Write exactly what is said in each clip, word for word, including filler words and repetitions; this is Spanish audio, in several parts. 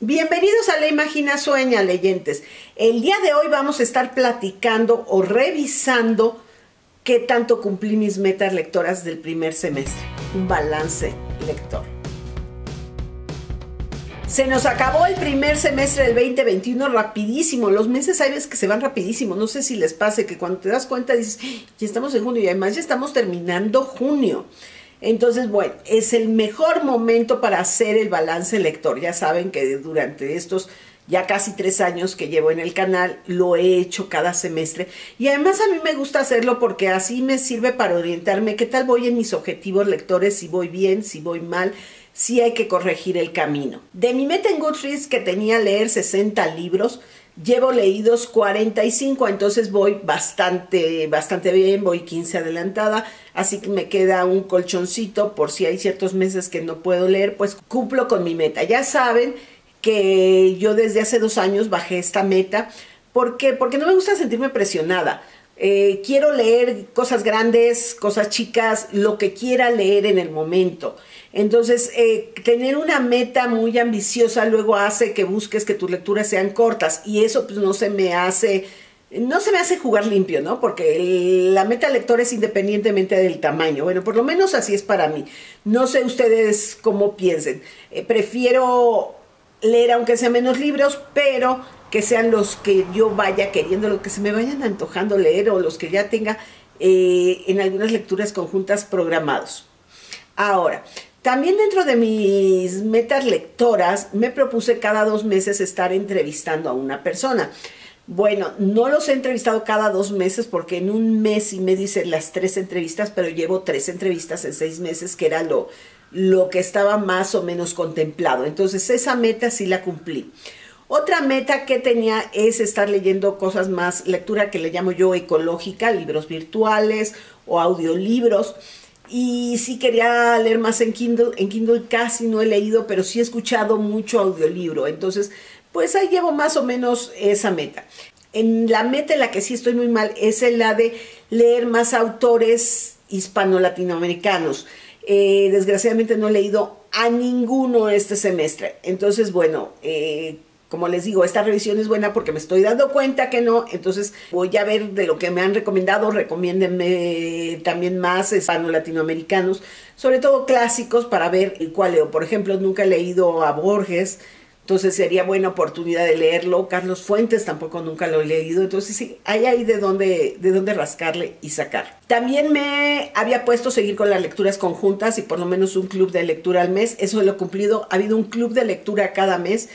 Bienvenidos a Lee Imagina Sueña, leyentes. El día de hoy vamos a estar platicando o revisando qué tanto cumplí mis metas lectoras del primer semestre. Un balance lector. Se nos acabó el primer semestre del veinte veintiuno rapidísimo. Los meses hay veces que se van rapidísimo. No sé si les pase que cuando te das cuenta dices, ya estamos en junio y además ya estamos terminando junio. Entonces, bueno, es el mejor momento para hacer el balance lector. Ya saben que durante estos ya casi tres años que llevo en el canal, lo he hecho cada semestre. Y además a mí me gusta hacerlo porque así me sirve para orientarme qué tal voy en mis objetivos lectores, si voy bien, si voy mal, si hay que corregir el camino. De mi meta en Goodreads, que tenía leer sesenta libros, llevo leídos cuarenta y cinco, entonces voy bastante, bastante bien, voy quince adelantada, así que me queda un colchoncito por si hay ciertos meses que no puedo leer, pues cumplo con mi meta. Ya saben que yo desde hace dos años bajé esta meta, ¿por qué? Porque no me gusta sentirme presionada. Eh, quiero leer cosas grandes, cosas chicas, lo que quiera leer en el momento. Entonces, eh, tener una meta muy ambiciosa luego hace que busques que tus lecturas sean cortas y eso pues no se me hace, no se me hace jugar limpio, ¿no? Porque el, la meta lectora es independientemente del tamaño. Bueno, por lo menos así es para mí. No sé ustedes cómo piensen. Eh, prefiero leer aunque sea menos libros, pero que sean los que yo vaya queriendo, los que se me vayan antojando leer o los que ya tenga eh, en algunas lecturas conjuntas programados. Ahora, también dentro de mis metas lectoras me propuse cada dos meses estar entrevistando a una persona. Bueno, no los he entrevistado cada dos meses porque en un mes y medio hice las tres entrevistas, pero llevo tres entrevistas en seis meses, que era lo, lo que estaba más o menos contemplado. Entonces esa meta sí la cumplí. Otra meta que tenía es estar leyendo cosas más, lectura que le llamo yo ecológica, libros virtuales o audiolibros. Y sí quería leer más en Kindle. En Kindle casi no he leído, pero sí he escuchado mucho audiolibro. Entonces, pues ahí llevo más o menos esa meta. En la meta en la que sí estoy muy mal es en la de leer más autores hispano-latinoamericanos. Eh, desgraciadamente no he leído a ninguno este semestre. Entonces, bueno, eh, como les digo, esta revisión es buena porque me estoy dando cuenta que no, entonces voy a ver de lo que me han recomendado, recomiéndenme también más hispano-latinoamericanos, sobre todo clásicos para ver cuál leo. Por ejemplo, nunca he leído a Borges, entonces sería buena oportunidad de leerlo. Carlos Fuentes tampoco nunca lo he leído, entonces sí, hay ahí de dónde, de dónde rascarle y sacar. También me había puesto seguir con las lecturas conjuntas y por lo menos un club de lectura al mes, eso lo he cumplido, ha habido un club de lectura cada mes.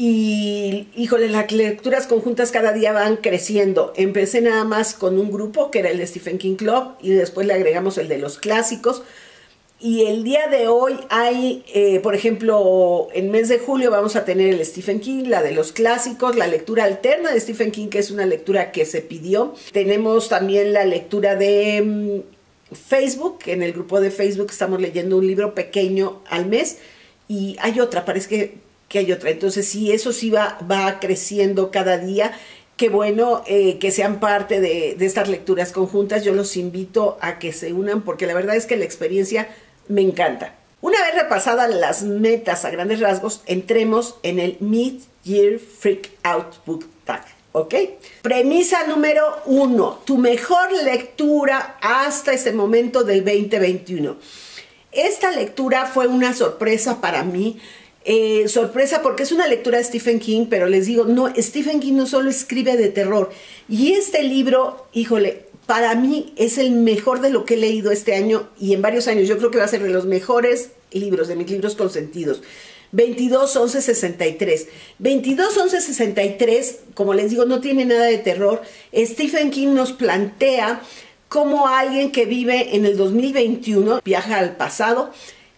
Y, híjole, las lecturas conjuntas cada día van creciendo. Empecé nada más con un grupo que era el de Stephen King Club y después le agregamos el de los clásicos. Y el día de hoy hay, eh, por ejemplo, en mes de julio vamos a tener el Stephen King, la de los clásicos, la lectura alterna de Stephen King, que es una lectura que se pidió. Tenemos también la lectura de mmm, Facebook. En el grupo de Facebook estamos leyendo un libro pequeño al mes. Y hay otra, parece que... que hay otra. Entonces, sí, eso sí va, va creciendo cada día. Qué bueno eh, que sean parte de, de estas lecturas conjuntas. Yo los invito a que se unan porque la verdad es que la experiencia me encanta. Una vez repasadas las metas a grandes rasgos, entremos en el Mid-Year Freak Out Book Tag, ¿ok? Premisa número uno. Tu mejor lectura hasta este momento del veinte veintiuno. Esta lectura fue una sorpresa para mí. Eh, sorpresa porque es una lectura de Stephen King, pero les digo, no, Stephen King no solo escribe de terror. Y este libro, híjole, para mí es el mejor de lo que he leído este año y en varios años. Yo creo que va a ser de los mejores libros, de mis libros consentidos. veintidós once sesenta y tres. veintidós once sesenta y tres, como les digo, no tiene nada de terror. Stephen King nos plantea cómo alguien que vive en el dos mil veintiuno viaja al pasado.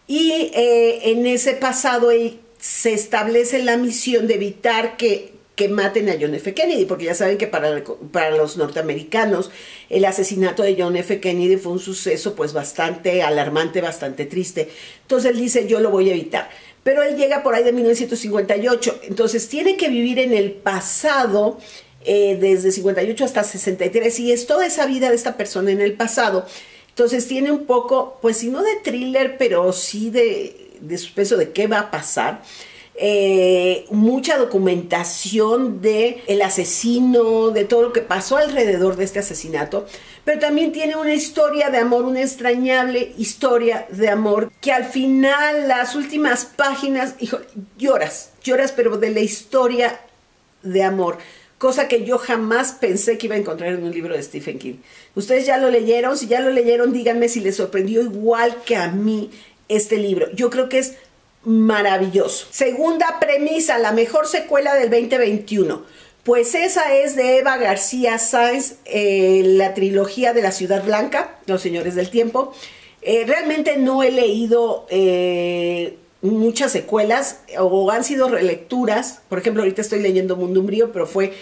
Y eh, en ese pasado él se establece la misión de evitar que, que maten a John F. Kennedy, porque ya saben que para, para los norteamericanos el asesinato de John F. Kennedy fue un suceso pues bastante alarmante, bastante triste. Entonces él dice, yo lo voy a evitar. Pero él llega por ahí de mil novecientos cincuenta y ocho, entonces tiene que vivir en el pasado eh, desde cincuenta y ocho hasta sesenta y tres y es toda esa vida de esta persona en el pasado. Entonces tiene un poco, pues si no de thriller, pero sí de, de suspenso de qué va a pasar. eh, mucha documentación de el asesino, de todo lo que pasó alrededor de este asesinato, pero también tiene una historia de amor, una entrañable historia de amor, que al final, las últimas páginas, hijo, lloras, lloras, pero de la historia de amor, cosa que yo jamás pensé que iba a encontrar en un libro de Stephen King. Ustedes ya lo leyeron, si ya lo leyeron, díganme si les sorprendió igual que a mí este libro. Yo creo que es maravilloso. Segunda premisa, la mejor secuela del veinte veintiuno. Pues esa es de Eva García Sáenz, eh, la trilogía de La Ciudad Blanca, Los Señores del Tiempo. Eh, realmente no he leído eh, muchas secuelas, o han sido relecturas. Por ejemplo, ahorita estoy leyendo Mundo Umbrío, pero fue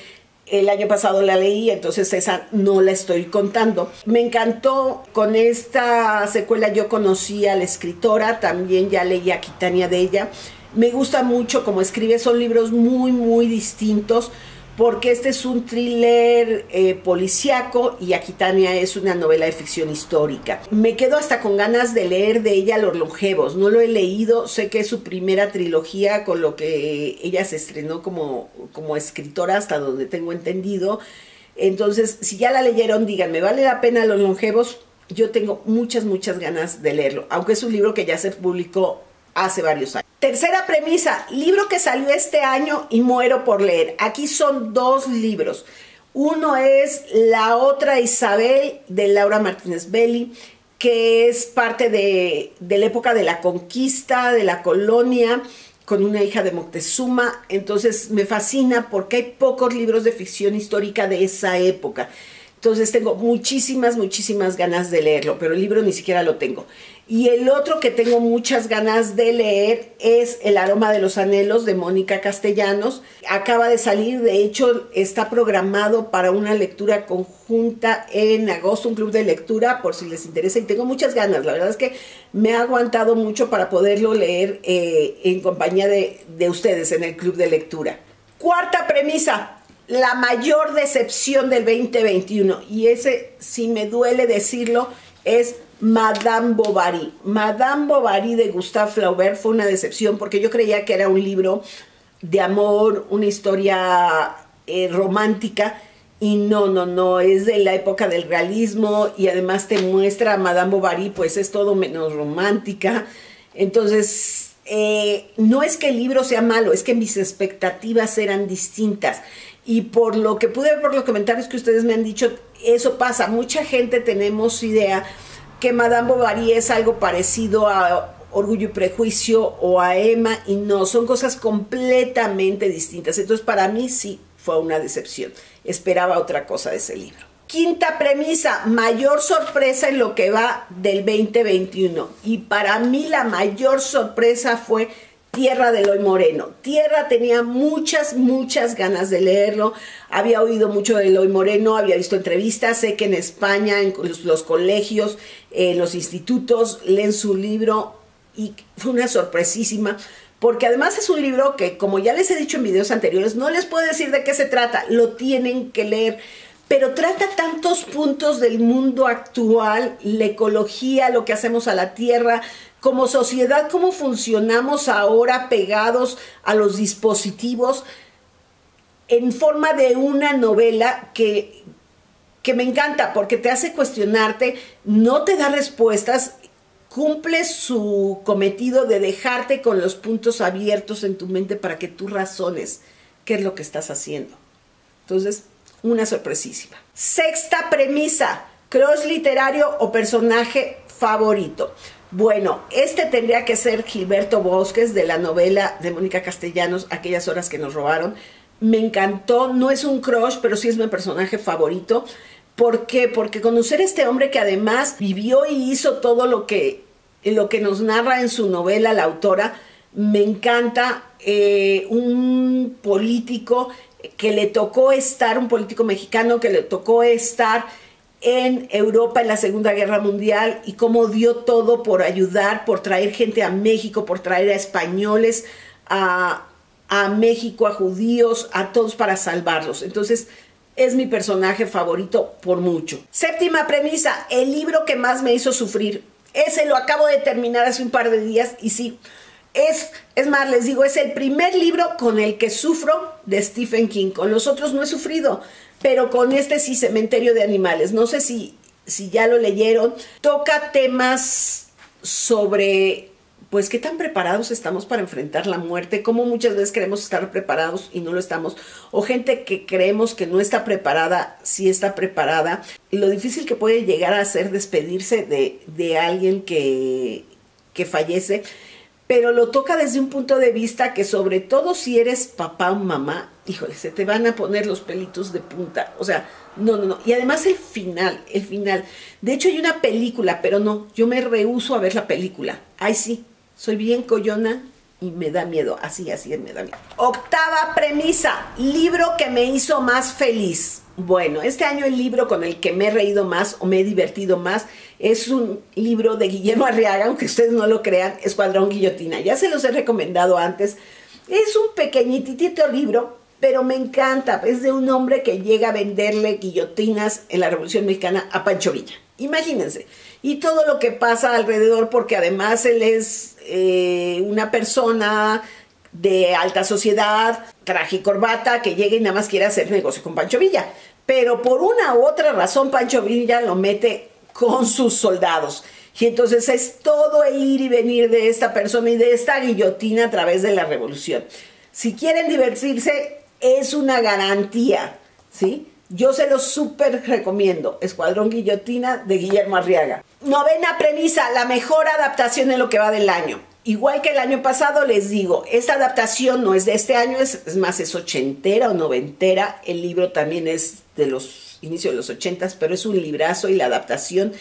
el año pasado la leí, entonces esa no la estoy contando. Me encantó. Con esta secuela yo conocí a la escritora, también ya leí Aquitania de ella. Me gusta mucho cómo escribe, son libros muy, muy distintos, porque este es un thriller eh, policíaco y Aquitania es una novela de ficción histórica. Me quedo hasta con ganas de leer de ella Los Longevos. No lo he leído, sé que es su primera trilogía, con lo que ella se estrenó como, como escritora, hasta donde tengo entendido. Entonces, si ya la leyeron, díganme, ¿vale la pena Los Longevos? Yo tengo muchas, muchas ganas de leerlo, aunque es un libro que ya se publicó hace varios años. Tercera premisa, libro que salió este año y muero por leer. Aquí son dos libros. Uno es La Otra Isabel, de Laura Martínez Belli, que es parte de, de la época de la conquista, de la colonia, con una hija de Moctezuma. Entonces me fascina porque hay pocos libros de ficción histórica de esa época. Entonces tengo muchísimas, muchísimas ganas de leerlo, pero el libro ni siquiera lo tengo. Y el otro que tengo muchas ganas de leer es El Aroma de los Anhelos, de Mónica Castellanos. Acaba de salir, de hecho está programado para una lectura conjunta en agosto, un club de lectura, por si les interesa. Y tengo muchas ganas, la verdad es que me ha aguantado mucho para poderlo leer eh, en compañía de, de ustedes en el club de lectura. Cuarta premisa. La mayor decepción del veinte veintiuno, y ese, si me duele decirlo, es Madame Bovary. Madame Bovary, de Gustave Flaubert, fue una decepción porque yo creía que era un libro de amor, una historia eh, romántica, y no, no, no, es de la época del realismo, y además te muestra a Madame Bovary, pues es todo menos romántica. Entonces, eh, no es que el libro sea malo, es que mis expectativas eran distintas. Y por lo que pude ver por los comentarios que ustedes me han dicho, eso pasa. Mucha gente tenemos idea que Madame Bovary es algo parecido a Orgullo y Prejuicio o a Emma, y no, son cosas completamente distintas. Entonces, para mí sí fue una decepción. Esperaba otra cosa de ese libro. Quinta premisa, mayor sorpresa en lo que va del veinte veintiuno. Y para mí la mayor sorpresa fue Tierra, de Eloy Moreno. Tierra tenía muchas, muchas ganas de leerlo. Había oído mucho de Eloy Moreno, había visto entrevistas. Sé que en España, en los, los colegios, en eh, los institutos, leen su libro, y fue una sorpresísima, porque además es un libro que, como ya les he dicho en videos anteriores, no les puedo decir de qué se trata, lo tienen que leer. Pero trata tantos puntos del mundo actual, la ecología, lo que hacemos a la tierra, como sociedad, cómo funcionamos ahora pegados a los dispositivos, en forma de una novela que, que me encanta porque te hace cuestionarte, no te da respuestas, cumple su cometido de dejarte con los puntos abiertos en tu mente para que tú razones qué es lo que estás haciendo. Entonces, una sorpresísima. Sexta premisa, crush literario o personaje favorito. Bueno, este tendría que ser Gilberto Bosques, de la novela de Mónica Castellanos, Aquellas horas que nos robaron. Me encantó, no es un crush, pero sí es mi personaje favorito. ¿Por qué? Porque conocer a este hombre que además vivió y hizo todo lo que, lo que nos narra en su novela la autora, me encanta. Eh, un político que le tocó estar, un político mexicano que le tocó estar en Europa en la Segunda Guerra Mundial, y cómo dio todo por ayudar, por traer gente a México, por traer a españoles, a, a México, a judíos, a todos, para salvarlos. Entonces, es mi personaje favorito por mucho. Séptima premisa, el libro que más me hizo sufrir. Ese lo acabo de terminar hace un par de días, y sí, Es, es más, les digo, es el primer libro con el que sufro de Stephen King. Con los otros no he sufrido, pero con este sí, Cementerio de Animales. No sé si, si ya lo leyeron. Toca temas sobre, pues, qué tan preparados estamos para enfrentar la muerte, cómo muchas veces creemos estar preparados y no lo estamos, o gente que creemos que no está preparada, sí está preparada. Lo difícil que puede llegar a ser despedirse de, de alguien que, que fallece, pero lo toca desde un punto de vista que, sobre todo si eres papá o mamá, híjole, se te van a poner los pelitos de punta. O sea, no, no, no. Y además el final, el final. De hecho, hay una película, pero no, yo me rehúso a ver la película. Ay, sí, soy bien coyona y me da miedo. Así, así me da miedo. Octava premisa, libro que me hizo más feliz. Bueno, este año el libro con el que me he reído más o me he divertido más es un libro de Guillermo Arriaga, aunque ustedes no lo crean, Escuadrón Guillotina. Ya se los he recomendado antes. Es un pequeñitito libro, pero me encanta. Es de un hombre que llega a venderle guillotinas en la Revolución Mexicana a Pancho Villa. Imagínense. Y todo lo que pasa alrededor, porque además él es eh, una persona de alta sociedad, traje y corbata, que llega y nada más quiere hacer negocio con Pancho Villa. Pero por una u otra razón Pancho Villa lo mete con sus soldados. Y entonces es todo el ir y venir de esta persona y de esta guillotina a través de la revolución. Si quieren divertirse, es una garantía, ¿sí? Yo se los súper recomiendo. Escuadrón Guillotina de Guillermo Arriaga. Novena premisa, la mejor adaptación en lo que va del año. Igual que el año pasado, les digo, esta adaptación no es de este año, es, es más, es ochentera o noventera. El libro también es de los inicios de los ochentas, pero es un librazo y la adaptación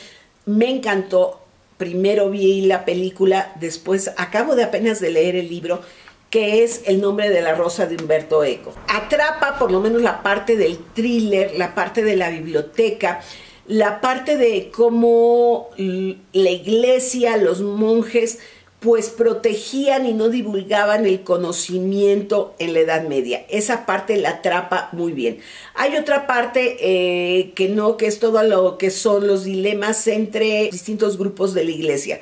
me encantó. Primero vi la película, después acabo de apenas de leer el libro, que es El nombre de la rosa de Umberto Eco. Atrapa por lo menos la parte del thriller, la parte de la biblioteca, la parte de cómo la iglesia, los monjes, pues protegían y no divulgaban el conocimiento en la Edad Media. Esa parte la atrapa muy bien. Hay otra parte eh, que no, que es todo lo que son los dilemas entre distintos grupos de la iglesia.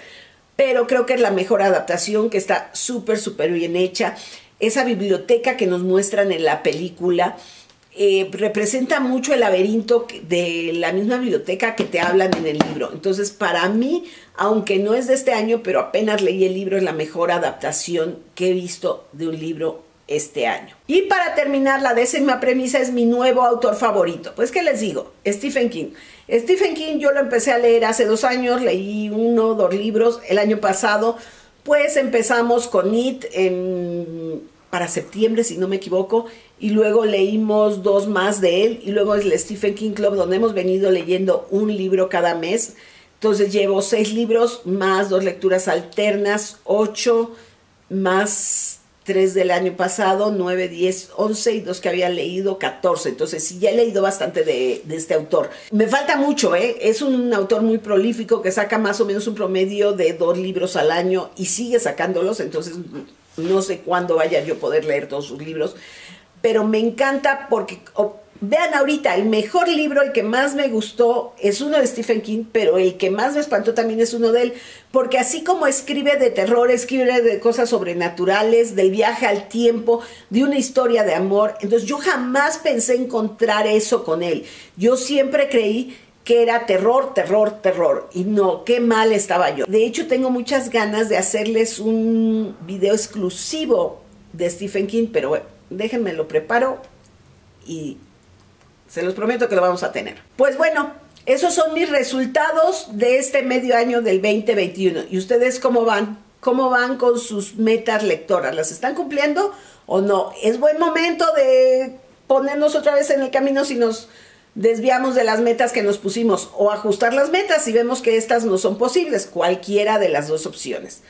Pero creo que es la mejor adaptación, que está súper, súper bien hecha. Esa biblioteca que nos muestran en la película eh, representa mucho el laberinto de la misma biblioteca que te hablan en el libro. Entonces, para mí, aunque no es de este año, pero apenas leí el libro, es la mejor adaptación que he visto de un libro este año. Y para terminar, la décima premisa es mi nuevo autor favorito. Pues, ¿qué les digo? Stephen King. Stephen King yo lo empecé a leer hace dos años, leí uno, dos libros. El año pasado, pues empezamos con It en, para septiembre, si no me equivoco, y luego leímos dos más de él, y luego es el Stephen King Club, donde hemos venido leyendo un libro cada mes. Entonces llevo seis libros, más dos lecturas alternas, ocho, más tres del año pasado, nueve, diez, once y dos que había leído, catorce. Entonces, sí, ya he leído bastante de, de este autor. Me falta mucho, ¿eh? Es un autor muy prolífico que saca más o menos un promedio de dos libros al año y sigue sacándolos. Entonces, no sé cuándo vaya yo a poder leer todos sus libros. Pero me encanta porque, oh, vean ahorita, el mejor libro, el que más me gustó, es uno de Stephen King, pero el que más me espantó también es uno de él. Porque así como escribe de terror, escribe de cosas sobrenaturales, del viaje al tiempo, de una historia de amor. Entonces yo jamás pensé encontrar eso con él. Yo siempre creí que era terror, terror, terror. Y no, qué mal estaba yo. De hecho, tengo muchas ganas de hacerles un video exclusivo de Stephen King, pero bueno, déjenme lo preparo y se los prometo que lo vamos a tener. Pues bueno, esos son mis resultados de este medio año del veinte veintiuno. ¿Y ustedes cómo van? ¿Cómo van con sus metas lectoras? ¿Las están cumpliendo o no? Es buen momento de ponernos otra vez en el camino si nos desviamos de las metas que nos pusimos, o ajustar las metas si vemos que estas no son posibles. Cualquiera de las dos opciones.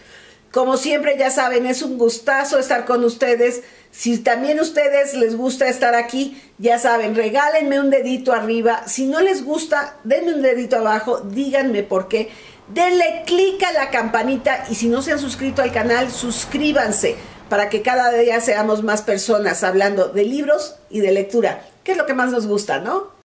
Como siempre, ya saben, es un gustazo estar con ustedes. Si también a ustedes les gusta estar aquí, ya saben, regálenme un dedito arriba. Si no les gusta, denme un dedito abajo, díganme por qué. Denle clic a la campanita y si no se han suscrito al canal, suscríbanse para que cada día seamos más personas hablando de libros y de lectura, que es lo que más nos gusta, ¿no?